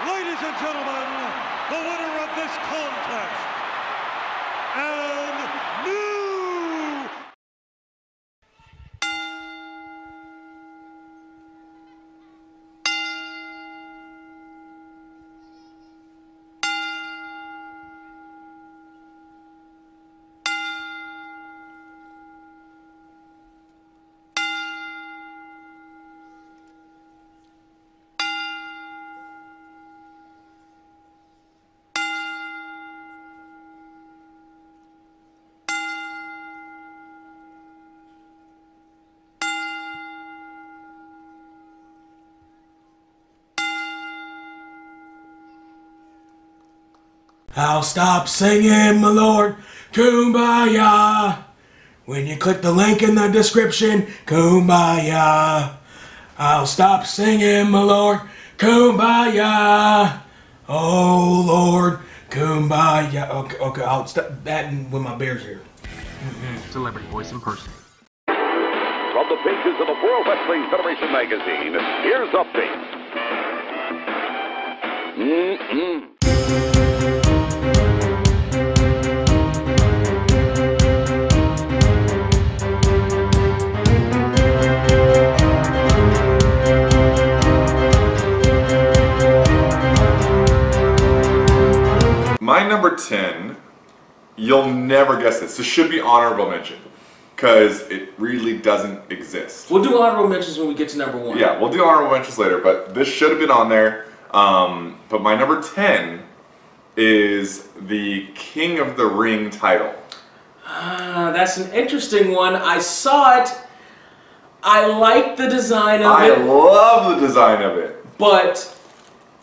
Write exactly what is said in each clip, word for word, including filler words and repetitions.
Ladies and gentlemen, the winner of this contest, and new... I'll stop singing, my lord, Kumbaya. When you click the link in the description, Kumbaya. I'll stop singing, my lord, Kumbaya. Oh, Lord, Kumbaya. Okay, okay, I'll stop that when my beer's here. Mm-hmm. Celebrity voice in person. From the pages of the World Wrestling Federation magazine, here's updates. Mm-mm. My number ten, you'll never guess this. This should be honorable mention, because it really doesn't exist. We'll do honorable mentions when we get to number one. Yeah, we'll do honorable mentions later, but this should have been on there. Um, but my number ten is the King of the Ring title. Ah, that's an interesting one. I saw it. I like the design of I it. I love the design of it. But...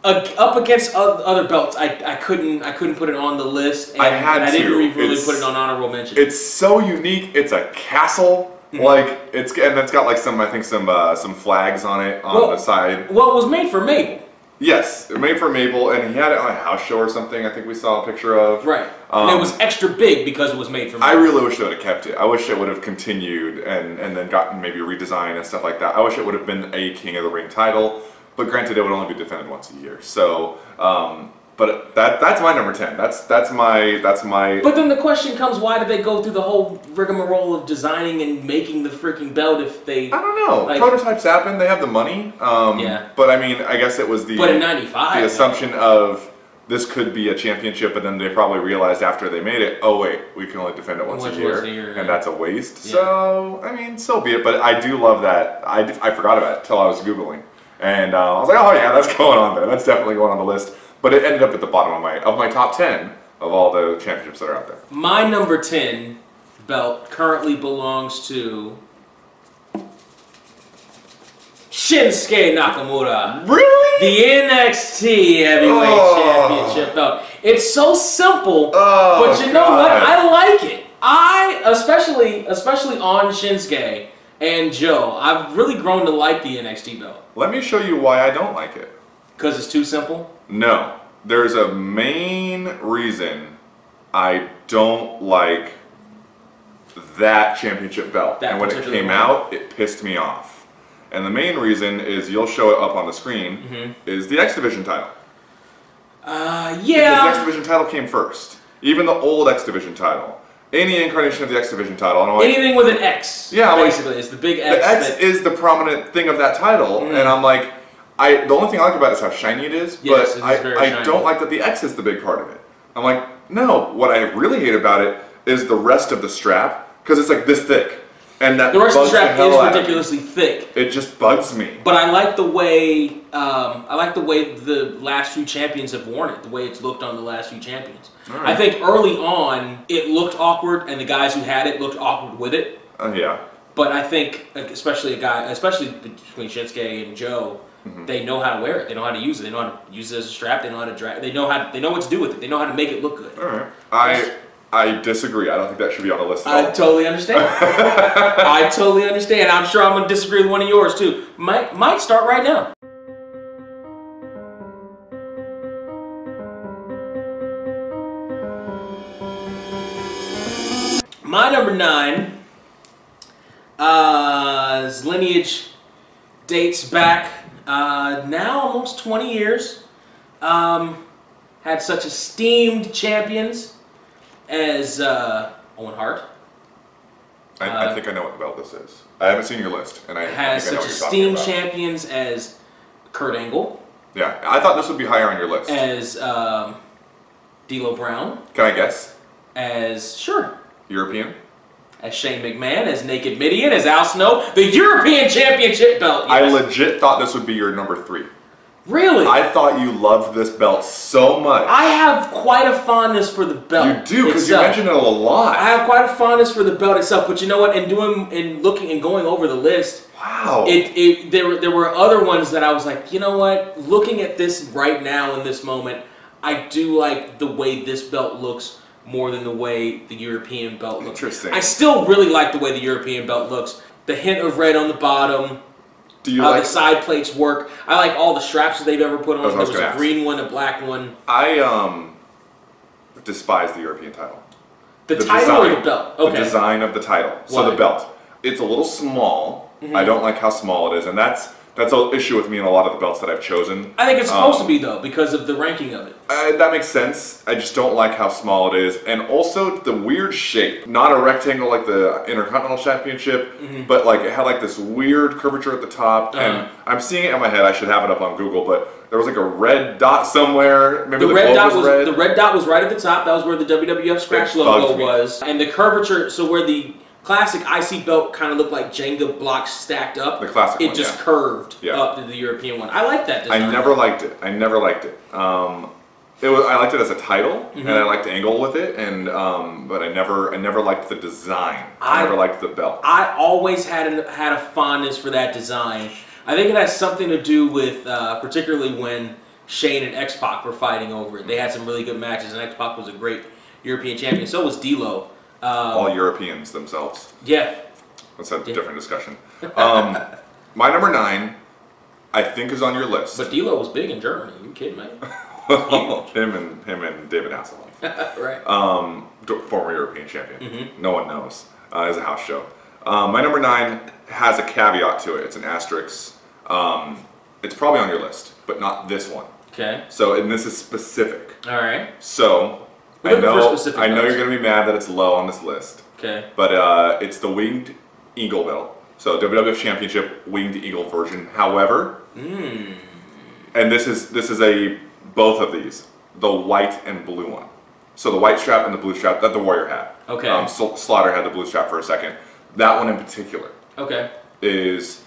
Uh, up against other belts, I, I couldn't I couldn't put it on the list, and I, had I didn't to. really it's, put it on honorable mention. It's so unique. It's a castle, mm-hmm. like it's and that's got like some I think some uh, some flags on it on well, the side. Well, it was made for Mabel. Yes, made for Mabel, and he had it on a house show or something. I think we saw a picture of right. Um, and it was extra big because it was made for Mabel. I really wish they would have kept it. I wish it would have continued and and then gotten maybe redesigned and stuff like that. I wish it would have been a King of the Ring title. But granted, it would only be defended once a year. So, um, but that that's my number ten. That's that's my that's my. But then the question comes: why did they go through the whole rigmarole of designing and making the freaking belt if they? I don't know. Like, prototypes happen. They have the money. Um, yeah. But I mean, I guess it was the. But in ninety-five. The assumption of this could be a championship, and then they probably realized after they made it, oh wait, we can only defend it once, once a year, once a year and yeah. that's a waste. Yeah. So I mean, so be it. But I do love that. I I forgot about it till I was Googling. And uh, I was like, oh yeah, that's going on there. That's definitely going on the list. But it ended up at the bottom of my of my top ten of all the championships that are out there. My number ten belt currently belongs to Shinsuke Nakamura. Really? The N X T Heavyweight oh. Championship belt. It's so simple, oh, but you God. know what? I like it. I especially especially on Shinsuke. And Joe, I've really grown to like the N X T belt. Let me show you why I don't like it. Because it's too simple? No. There's a main reason I don't like that championship belt. That and when it came one. out, it pissed me off. And the main reason is, you'll show it up on the screen, mm-hmm. is the X Division title. Uh, yeah. Because the X Division title came first. Even the old X Division title. Any incarnation of the X Division title. And I'm like, anything with an X. Yeah, basically, like, it's the big X. The X that... is the prominent thing of that title, mm. and I'm like, I. The only thing I like about it is how shiny it is, yes, but it is I, I shiny. don't like that the X is the big part of it. I'm like, no. What I really hate about it is the rest of the strap, because it's like this thick, and that the rest of the strap the is ridiculously thick. It just bugs me. But I like the way um, I like the way the last few champions have worn it. The way it's looked on the last few champions. Right. I think early on it looked awkward, and the guys who had it looked awkward with it. Uh, yeah. But I think, like, especially a guy, especially between Shinsuke and Joe, mm-hmm. they know how to wear it. They know how to use it. They know how to use it as a strap. They know how to drag. They know how. To, they know what to do with it. They know how to make it look good. All right. I I disagree. I don't think that should be on the list at all. I totally understand. I totally understand. I'm sure I'm going to disagree with one of yours too. Might might start right now. My number nine, uh, his lineage dates back uh, now almost twenty years. um, had such esteemed champions as uh, Owen Hart. I, uh, I think I know what belt this is. I haven't seen your list, and I has I think such I know what you're esteemed champions as Kurt Angle. Yeah, I thought this would be higher on your list. As um, D'Lo Brown. Can I guess? As sure. European. As Shane McMahon, as Naked Midian, as Al Snow, the European Championship belt. Yes. I legit thought this would be your number three. Really? I thought you loved this belt so much. I have quite a fondness for the belt. You do, because you mentioned it a lot. I have quite a fondness for the belt itself, but you know what? In doing, in looking, and going over the list, wow, it, it there there were other ones that I was like, you know what? Looking at this right now in this moment, I do like the way this belt looks more than the way the European belt looks. Interesting. I still really like the way the European belt looks. The hint of red on the bottom. Do you uh, like the side plates work? I like all the straps that they've ever put on. Was, there was, was a green one, a black one. I um despise the European title. The, the title design, or the belt? Okay. The design of the title. Why? So the belt. It's a little small. Mm-hmm. I don't like how small it is, and that's that's an issue with me in a lot of the belts that I've chosen. I think it's supposed um, to be though because of the ranking of it. Uh, that makes sense. I just don't like how small it is, and also the weird shape. Not a rectangle like the Intercontinental Championship, mm-hmm. but like it had like this weird curvature at the top. Uh-huh. And I'm seeing it in my head. I should have it up on Google, but there was like a red dot somewhere. Maybe the, the red dot was, was red. The red dot was right at the top. That was where the W W F scratch that logo was, and the curvature. So where the classic I C belt kind of looked like Jenga blocks stacked up. The classic It one, just yeah. curved yeah. up to the European one. I like that design. I never liked it. I never liked it. Um, it was, I liked it as a title, mm-hmm. and I liked Angle with it, and um, but I never, I never liked the design. I, I never liked the belt. I always had a, had a fondness for that design. I think it has something to do with, uh, particularly when Shane and X-Pac were fighting over it. They had some really good matches, and X-Pac was a great European champion. So was D'Lo. Um, All Europeans themselves. Yeah. That's a yeah. different discussion. Um, my number nine, I think, is on your list. But D'Lo was big in Germany. You kidding, man? well, him and him and David Hasselhoff. right. Um, former European champion. Mm-hmm. No one knows. Uh, it's a house show. Um, my number nine has a caveat to it. It's an asterisk. Um, it's probably on your list, but not this one. Okay. So, and this is specific. All right. So. I know, I know you're going to be mad that it's low on this list. Okay. But uh, it's the Winged Eagle belt. So W W F Championship Winged Eagle version. However, mm. and this is this is a both of these, the white and blue one. So the white strap and the blue strap that the Warrior had. Okay. Um, Slaughter had the blue strap for a second. That one in particular. Okay. Is,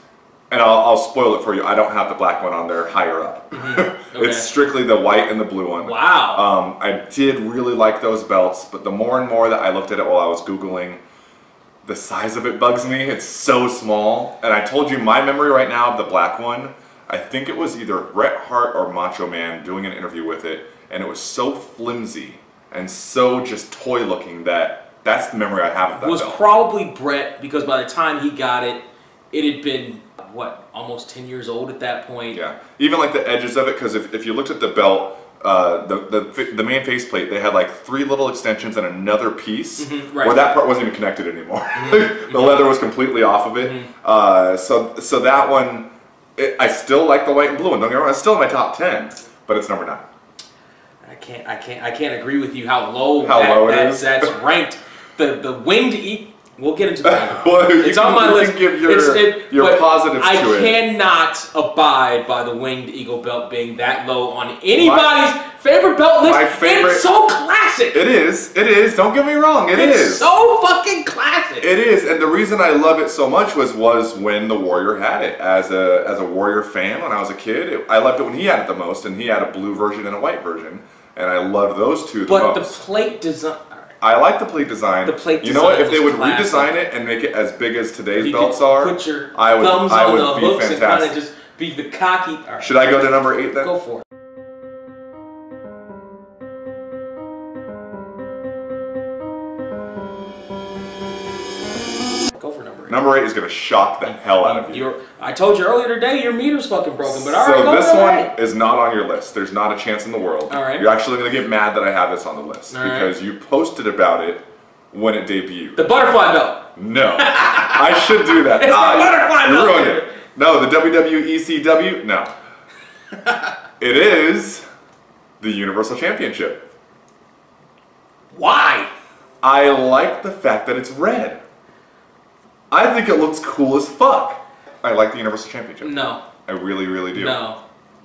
and I'll, I'll spoil it for you. I don't have the black one on there higher up. Mm-hmm. Okay. It's strictly the white and the blue one. Wow. Um, I did really like those belts, but the more and more that I looked at it while I was Googling, the size of it bugs me. It's so small. And I told you my memory right now of the black one, I think it was either Bret Hart or Macho Man doing an interview with it, and it was so flimsy and so just toy looking that that's the memory I have of that belt. It was probably Bret, because by the time he got it, it had been, what, almost ten years old at that point. Yeah, even like the edges of it, because if, if you looked at the belt, uh, the, the the main faceplate, they had like three little extensions and another piece, mm-hmm, right. where that part wasn't even connected anymore. Mm-hmm. The leather was completely off of it. Mm-hmm. uh, so so that one, it, I still like the white and blue one. Don't get me wrong, it's still in my top ten, but it's number nine. I can't I can't I can't agree with you how low how that, low it that's, is. That's ranked. The the winged eagle. We'll get into that. Well, it's on my list. Give your, it's, it, your positives I to it. I cannot abide by the Winged Eagle belt being that low on anybody's my, favorite belt list. My favorite, it's so classic. It is. It is. Don't get me wrong. It it's is. so fucking classic. It is. And the reason I love it so much was was when the Warrior had it. As a as a Warrior fan when I was a kid, it, I loved it when he had it the most, and he had a blue version and a white version, and I loved those two the but most. But the plate design. I like the plate design. The plate you know what? If they would classic. redesign it and make it as big as today's you belts are, put your I would, thumbs I would on the be fantastic. And kind of just be the cocky. Right. Should I go to number eight then? Go for it. Go for number eight. Number eight is gonna shock the and, hell out of you. Your, I told you earlier today your meter's fucking broken, but all so right. So this one right. is not on your list. There's not a chance in the world. All right. You're actually gonna get mad that I have this on the list all because right. you posted about it when it debuted. The butterfly belt. No, I should do that. It's uh, the butterfly belt. You ruined it. No, the W W E C W. No. It is the Universal Championship. Why? I like the fact that it's red. I think it looks cool as fuck. I like the Universal Championship. No. I really, really do. No.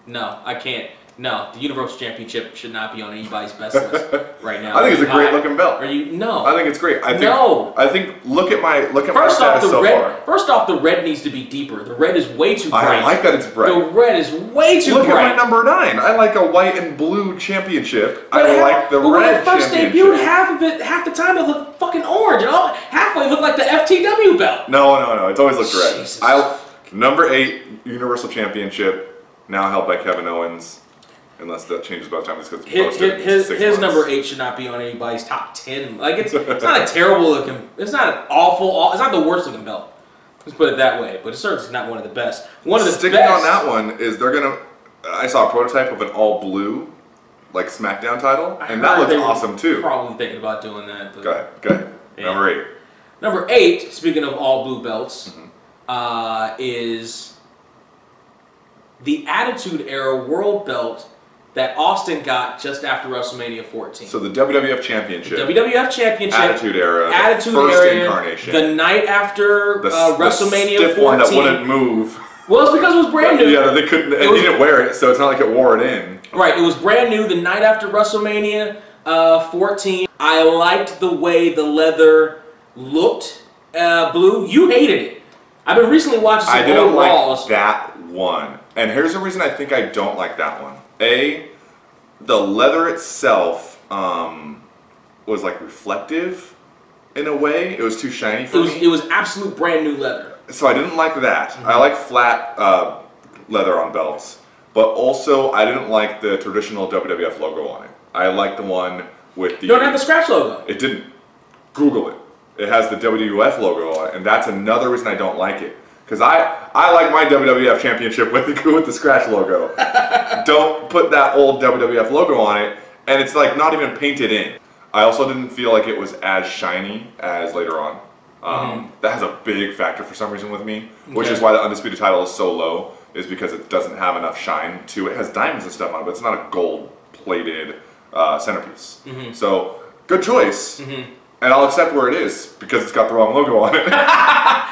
No, I can't. No, the Universal Championship should not be on anybody's best list right now. I think it's a great looking belt. Are you no? I think it's great. I think, no. I think look at my look at first my off, the so red, far. First off, the red needs to be deeper. The red is way too bright. I like that it's bright. The red is way too look bright. Look at my number nine. I like a white and blue championship. But I like the but red. When it first debuted, half of it, half the time it looked fucking orange. It all halfway looked like the F T W belt. No, no, no. It's always looked red. Jesus. I number eight Universal Championship, now held by Kevin Owens. Unless that changes by the time this gets posted. His, his, his number eight should not be on anybody's top ten. Like it's, it's not a terrible looking. It's not an awful. It's not the worst looking belt. Let's put it that way. But it's certainly not one of the best. One of the sticking best, on that one is they're gonna. I saw a prototype of an all blue, like SmackDown title, and that looked awesome too. Probably thinking about doing that. But go ahead. Go ahead. Yeah. Number eight. Number eight. Speaking of all blue belts, mm-hmm. uh, is the Attitude Era World Belt that Austin got just after WrestleMania fourteen. So the W W F Championship. The W W F Championship. Attitude Era. Attitude first Era. First incarnation. The night after the, uh, WrestleMania the stiff fourteen. One that wouldn't move. Well, it's because it was brand new. Yeah, they couldn't. They didn't wear it, so it's not like it wore it in. Right. It was brand new the night after WrestleMania uh, fourteen. I liked the way the leather looked uh, blue. You hated it. I've been recently watching some old Raws. I didn't like that one. And here's the reason I think I don't like that one. A, the leather itself um, was like reflective in a way. It was too shiny for it was, me. It was absolute brand new leather. So I didn't like that. Mm-hmm. I like flat uh, leather on belts. But also I didn't like the traditional W W F logo on it. I like the one with the... You don't have the scratch logo. It didn't. Google it. It has the W W F logo on it. And that's another reason I don't like it. Because I, I like my W W F Championship with the, with the scratch logo. Don't put that old W W F logo on it, and it's like not even painted in. I also didn't feel like it was as shiny as later on. Um, mm-hmm. That has a big factor for some reason with me, which okay. is why the Undisputed title is so low, is because it doesn't have enough shine to it. It has diamonds and stuff on it, but it's not a gold-plated uh, centerpiece. Mm-hmm. So, good choice. Mm-hmm. And I'll accept where it is, because it's got the wrong logo on it.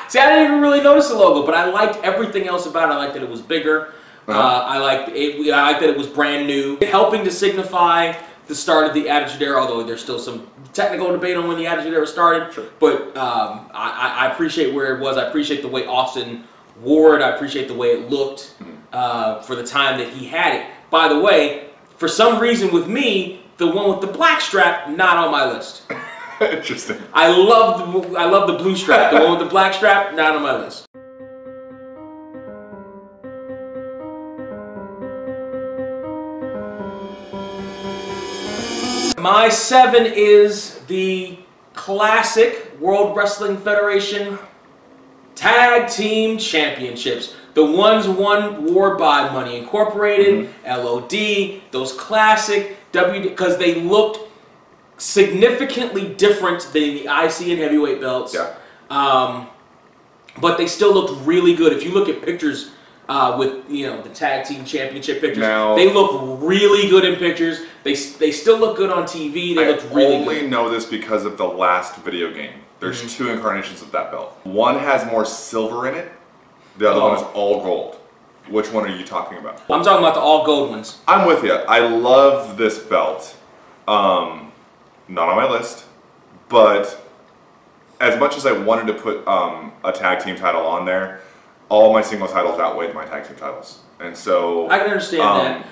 See, I didn't even really notice the logo, but I liked everything else about it. I liked that it was bigger. Uh-huh. uh, I, liked it, I liked that it was brand new. Helping to signify the start of the Attitude Era, although there's still some technical debate on when the Attitude Era started. Sure. But um, I, I appreciate where it was. I appreciate the way Austin wore it. I appreciate the way it looked uh, for the time that he had it. By the way, for some reason with me, the one with the black strap, not on my list. Interesting. I love the I love the blue strap. The one with the black strap, not on my list. My seven is the classic World Wrestling Federation Tag Team Championships. The ones won wore by Money Incorporated, mm-hmm. L O D, those classic W, because they looked significantly different than the I C and heavyweight belts, yeah. um, but they still looked really good. If you look at pictures uh, with you know the tag team championship pictures, now, they look really good in pictures. They they still look good on T V. They I looked really good. I only know this because of the last video game. There's mm-hmm. two incarnations of that belt. One has more silver in it. The other oh. one is all gold. Which one are you talking about? I'm talking about the all gold ones. I'm with you. I love this belt. Um, Not on my list, but as much as I wanted to put um, a tag team title on there, all my singles titles outweighed my tag team titles. And so... I can understand um, that.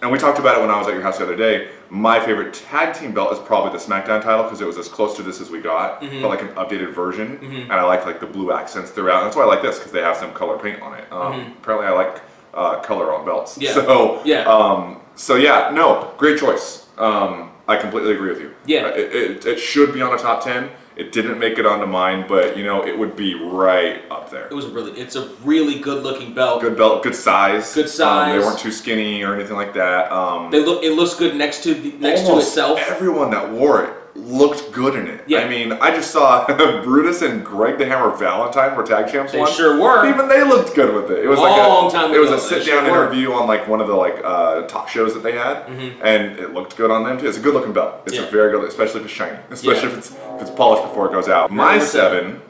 And we talked about it when I was at your house the other day. My favorite tag team belt is probably the SmackDown title because it was as close to this as we got, mm-hmm. but like an updated version. Mm-hmm. And I liked like the blue accents throughout. That's why I like this because they have some color paint on it. Um, mm-hmm. Apparently I like uh, color on belts. Yeah. So, yeah. Um, so yeah, no, great choice. Um, I completely agree with you. Yeah. It, it, it should be on a top ten. It didn't make it onto mine, but you know, it would be right up there. It was really, it's a really good looking belt. Good belt, good size. Good size. Um, they weren't too skinny or anything like that. Um, they look, it looks good next to the, next to itself. Everyone that wore it looked good in it. Yeah. I mean, I just saw Brutus and Greg the Hammer Valentine were tag champs once. They sure were. Even they looked good with it. It was a long like a, time It ago, was a sit-down sure interview were. on like one of the like uh, talk shows that they had, mm-hmm. and it looked good on them too. It's a good-looking belt. It's yeah. a very good, especially if it's shiny, especially yeah. if, it's, if it's polished before it goes out. My seven.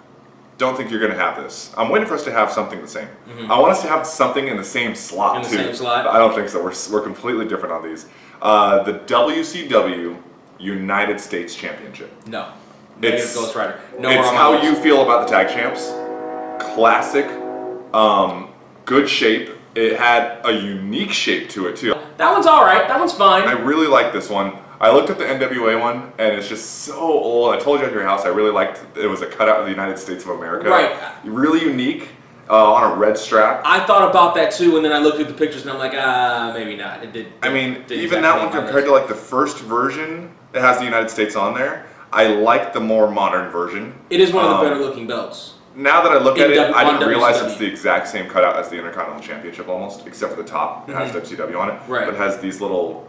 Don't think you're gonna have this. I'm waiting for us to have something the same. Mm-hmm. I want us to have something in the same slot in the too. Same slot? I don't think so. We're we're completely different on these. Uh, the W C W United States Championship. No. It's Ghost Rider. No. It's how you feel about the tag champs. Classic. Um, good shape. It had a unique shape to it too. That one's all right. That one's fine. I really like this one. I looked at the N W A one, and it's just so old. I told you at your house, I really liked it. It was a cutout of the United States of America. Right. Really unique, uh, on a red strap. I thought about that too, and then I looked at the pictures, and I'm like, ah, uh, maybe not. It did. I mean, did even exactly that one compared to like the first version that has the United States on there, I like the more modern version. It is one of the um, better looking belts. Now that I look at it, I didn't realize it's the exact same cutout as the Intercontinental Championship almost, except for the top. It has W C W on it, right. But it has these little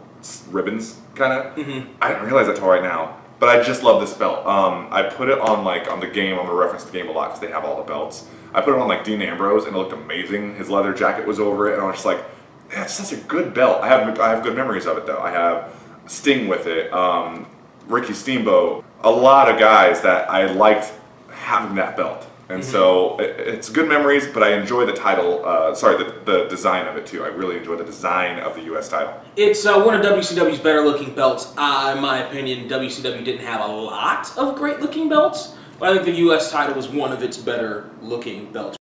ribbons, kind of. Mm-hmm. I didn't realize that till right now, but I just love this belt. Um, I put it on like on the game. I'm gonna reference the game a lot because they have all the belts. I put it on like Dean Ambrose, and it looked amazing. His leather jacket was over it, and I was just like, "That's such a good belt." I have I have good memories of it though. I have Sting with it, um, Ricky Steamboat, a lot of guys that I liked having that belt, and mm-hmm. so it, it's good memories. But I enjoy the title. Uh, sorry, the the design of it too. I really enjoy the design of the U S title. It's uh, one of W C W's better looking belts. Uh, in my opinion, W C W didn't have a lot of great looking belts, but I think the U S title was one of its better looking belts.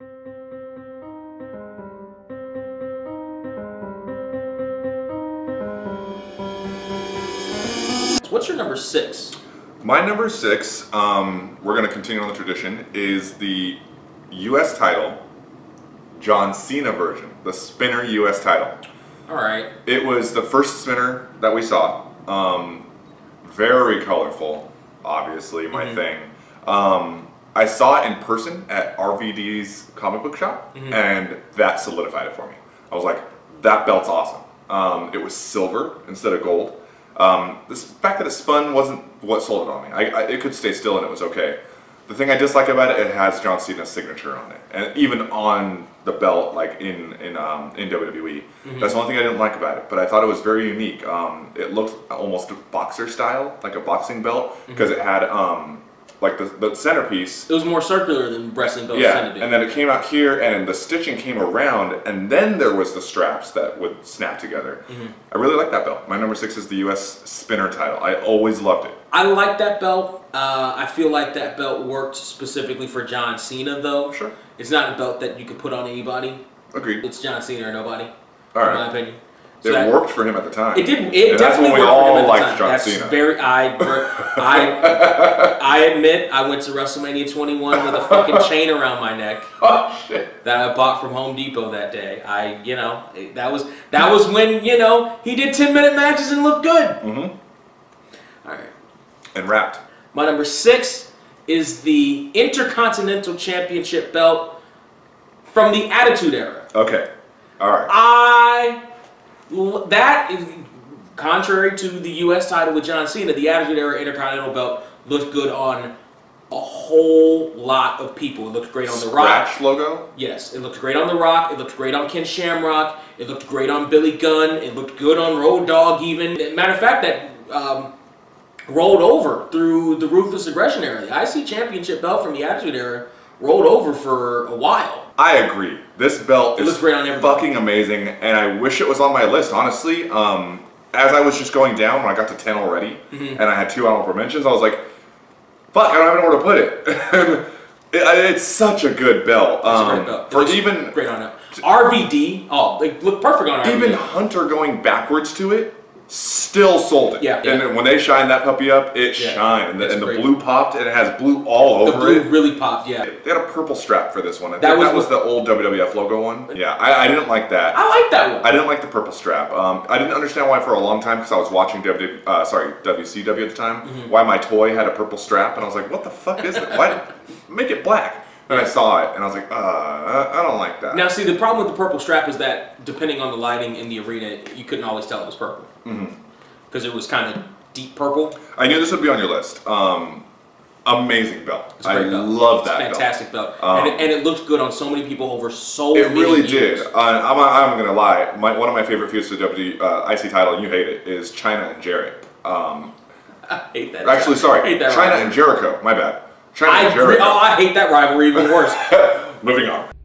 So what's your number six? My number six, um, we're going to continue on the tradition, is the U S title, John Cena version, the spinner U S title. All right. It was the first spinner that we saw. Um, very colorful, obviously, my mm-hmm. thing. Um, I saw it in person at R V D's comic book shop, mm-hmm. and that solidified it for me. I was like, that belt's awesome. Um, it was silver instead of gold. Um, the fact that it spun wasn't what sold it on me. I, I, it could stay still and it was okay. The thing I dislike about it, it has John Cena's signature on it, and even on the belt, like in in um, in W W E. Mm-hmm. That's the only thing I didn't like about it, but I thought it was very unique. Um, it looked almost boxer style, like a boxing belt, because mm-hmm. it had um, like the, the centerpiece. It was more circular than wrestling belts. Yeah, and then it came out here, and the stitching came around, and then there was the straps that would snap together. Mm-hmm. I really like that belt. My number six is the U S spinner title. I always loved it. I like that belt. Uh, I feel like that belt worked specifically for John Cena, though. Sure. It's not a belt that you could put on anybody. Agreed. It's John Cena or nobody, all right. in my opinion. So it that, worked for him at the time. It did. It and definitely worked for him at the time. John that's Cena. Very. I, I, I admit I went to WrestleMania twenty-one with a fucking chain around my neck. Oh shit! That I bought from Home Depot that day. I, you know, that was that was when you know he did ten-minute matches and looked good. Mm-hmm. All right. And wrapped. My number six is the Intercontinental Championship belt from the Attitude Era. Okay. All right. I that is contrary to the U S title with John Cena. The Attitude Era Intercontinental belt looked good on a whole lot of people. It looked great on The Rock. Scratch logo? Yes. It looked great on The Rock. It looked great on Ken Shamrock. It looked great on Billy Gunn. It looked good on Road Dogg even. Matter of fact, that um, rolled over through the Ruthless Aggression era. The I C Championship belt from the Attitude Era rolled over for a while. I agree. This belt is fucking amazing, and I wish it was on my list, honestly. Um, as I was just going down when I got to ten already, mm-hmm. and I had two honorable mentions, I was like, fuck, I don't even know where to put it. it it's such a good belt. Um, it's a great belt. For even, great on it. R V D, oh, they look perfect on R V D. Even Hunter going backwards to it, still sold it. Yeah, yeah. And when they shine that puppy up, it yeah, shined. And the, and the blue popped, and it has blue all over it. The blue it. really popped, yeah. They had a purple strap for this one. I that think was, that was the old W W F logo one. Yeah, I, I didn't like that. I like that one. I didn't like the purple strap. Um, I didn't understand why for a long time, because I was watching W W, uh, sorry, W C W at the time, mm-hmm. why my toy had a purple strap, and I was like, what the fuck is that? Why did, make it black? And I saw it, and I was like, uh, I don't like that. Now, see, the problem with the purple strap is that, depending on the lighting in the arena, you couldn't always tell it was purple. Because mm-hmm. it was kind of deep purple. I knew this would be on your list. Um, amazing belt. It's a great I belt. love that it's a fantastic belt. belt. Um, and, it, and it looked good on so many people over so it many It really years. did. Uh, I'm, I'm going to lie. My, one of my favorite feuds to W W E uh, I C title, and you hate it, is Chyna and Jericho. Um, I hate that. Actually, guy. sorry. I hate that Chyna rivalry. and Jericho. My bad. Chyna I, and Jericho. Oh, I hate that rivalry even worse. Moving on.